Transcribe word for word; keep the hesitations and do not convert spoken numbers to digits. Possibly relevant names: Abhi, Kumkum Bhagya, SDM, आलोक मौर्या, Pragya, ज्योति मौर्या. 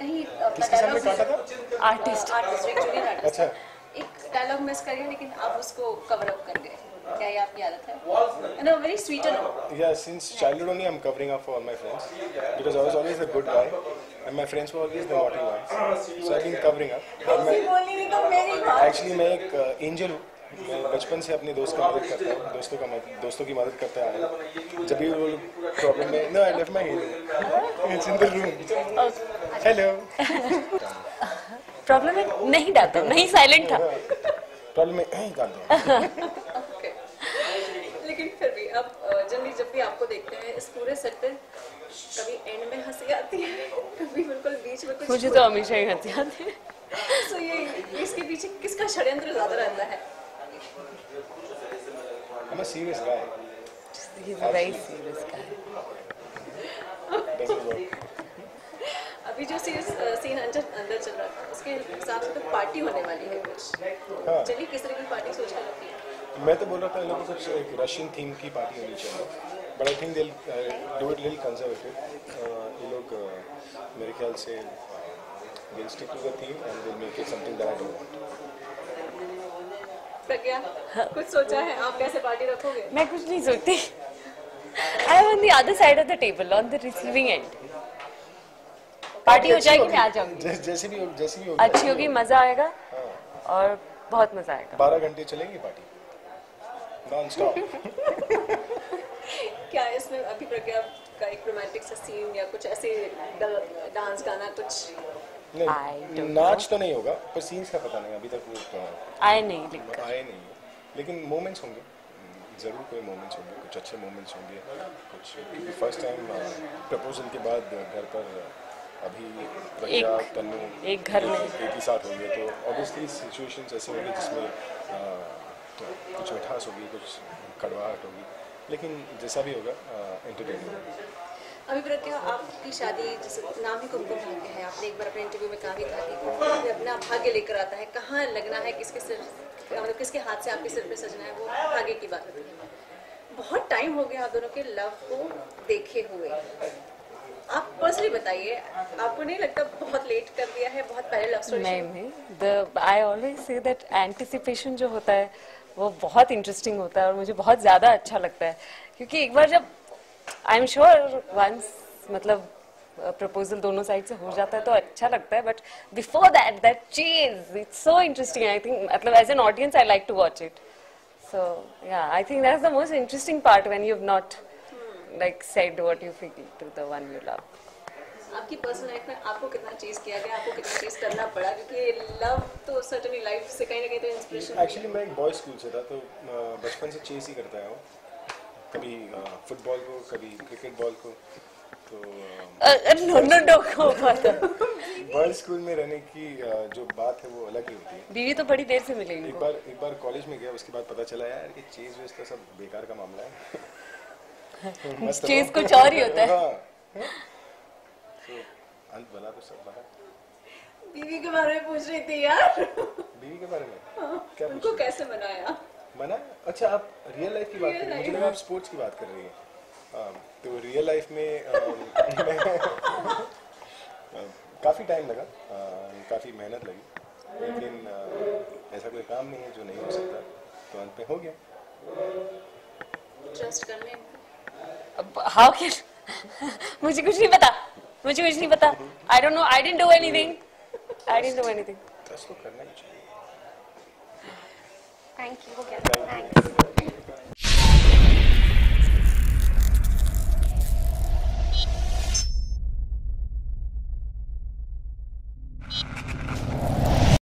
कहीं artist artist एक dialogue miss कर गए लेकिन आप उसको कवर अप कर गए, क्या ये आपकी आदत है? No very sweet no yeah since childhood only I am covering up for my friends because I was always a good guy and my friends were always the naughty ones so I been covering up. बोलनी तो मेरी actually मैं एक angel हूं, मैं बचपन से अपने दोस्त का मदद करता हूँ, दोस्तों का मदद दोस्तों की मदद करता है। जब भी वो प्रॉब्लम में no I left my head it's in the room hello problem में नहीं डालता, नहीं साइलेंट था प्रॉब्लम में नहीं डालता। लेकिन फिर भी अब जब जब भी आपको देखते हैं इस पूरे सेट पे कभी एंड में हंसी आती है, कभी बिल्कुल बीच में कुछ, मुझे तो हमेशा ही हंसी आती है। सो ये इसके पीछे किसका षड्यंत्र ज्यादा रहता है? I'm a serious guy. He's a very serious guy. अभी जो सीरियस सीन अंदर अंदर चल रहा है उसके हिसाब से तो पार्टी होने वाली है कुछ। चलिए किस तरह की पार्टी सोच कर रखी है? मैं तो बोल रहा था इन लोगों को कुछ एक रशियन थीम की पार्टी होनी चाहिए but I think they'll uh, do it little conservative. ये लोग मेरे ख्याल से they'll stick to the theme and they'll make it something that I don't want. प्रज्ञा कुछ सोचा है आप कैसे पार्टी रखोगे? मैं कुछ नहीं सोचती। I am on the other side of the table, on the receiving end. Party हो जाएगी, मैं आ जाऊंगी। जैसे भी जैसे भी अच्छी होगी, मजा आएगा और बहुत मजा आएगा। बारह घंटे चलेगी पार्टी नॉन स्टॉप। क्या इसमें अभी प्रज्ञा का एक रोमांटिक सा सीन या कुछ ऐसे डांस गाना कुछ? नहीं, नाच तो नहीं होगा पर सीन्स का पता नहीं अभी तक वो आए नहीं लिखकर आए नहीं, लेकिन मोमेंट्स होंगे जरूर, कोई मोमेंट्स होंगे, कुछ अच्छे मोमेंट्स होंगे कुछ। फर्स्ट टाइम प्रपोजल के बाद घर पर अभी प्रज्ञा तनु एक घर में एक ही साथ होंगे तो ऑब्वियसली सिचुएशंस ऐसे होंगे जिसमें कुछ मिठास होगी, कुछ कड़वाहट होगी, लेकिन जैसा भी होगा एंटरटेनमेंट। अभी प्रज्ञा आपकी शादी जिस नाम ही कुमकुम भाग्य है, आपने एक बार अपने इंटरव्यू में कहा भी था कि कुमकुम अपना भाग्य लेकर आता है, कहाँ लगना है, किसके सिर मतलब किसके हाथ से आपके सिर पे सजना है, वो भाग्य की बात होती है। बहुत टाइम हो गया आप दोनों के लव को देखे हुए, आप पर्सनली बताइए आपको नहीं लगता बहुत लेट कर दिया है, बहुत पहले लव स्टोरी? नहीं नहीं, the I always say that anticipation जो होता है वो बहुत इंटरेस्टिंग होता है और मुझे बहुत ज़्यादा अच्छा लगता है क्योंकि एक बार जब आई एम श्योर वंस मतलब प्रपोजल दोनों साइड से हो जाता है तो अच्छा लगता है, बट बिफोर दैट दैट चीज it's so interesting. I think मतलब as an audience I like to watch it, so yeah I think that is the most interesting part when you have not like said what you feel to the one you love. आपकी personal life में आपको कितना चीज किया गया, आपको कितना चीज करना पड़ा क्योंकि लव तो सर्टेनली लाइफ से कहीं ना कहीं तो इंस्पिरेशन। एक्चुअली मैं एक बॉयज स्कूल से था तो बचपन से चेज ही करता हूं, कभी फुटबॉल को कभी क्रिकेट बॉल को, तो नो नो नो को पता। बॉयज स्कूल में रहने की जो बात है वो अलग ही होती है, बीवी तो बड़ी देर से मिलेगी। एक बार एक बार कॉलेज में गया, उसके बाद पता चला यार कि चीज वेज का सब बेकार का मामला है, चीज कुछ और ही होता है। अंत भला तो सब भला। बीवी के बारे में पूछ रही थी यार। बीवी के बारे में क्या, उनको कैसे मनाया? मना अच्छा आप रियल लाइफ की बात कर रहे हैं, मुझे लगा आप स्पोर्ट्स की बात कर रही हैं। तो रियल लाइफ में काफ़ी टाइम लगा, काफ़ी मेहनत लगी, लेकिन ऐसा कोई काम नहीं है जो नहीं हो सकता, तो अंत में हो गया। ट्रस्ट कर लें हाउ कैन? मुझे कुछ नहीं पता, मुझे कुछ नहीं पता। I don't know, I didn't do anything, I didn't do anything. Trust तो करना ही चाहिए। Thank you again. Thanks.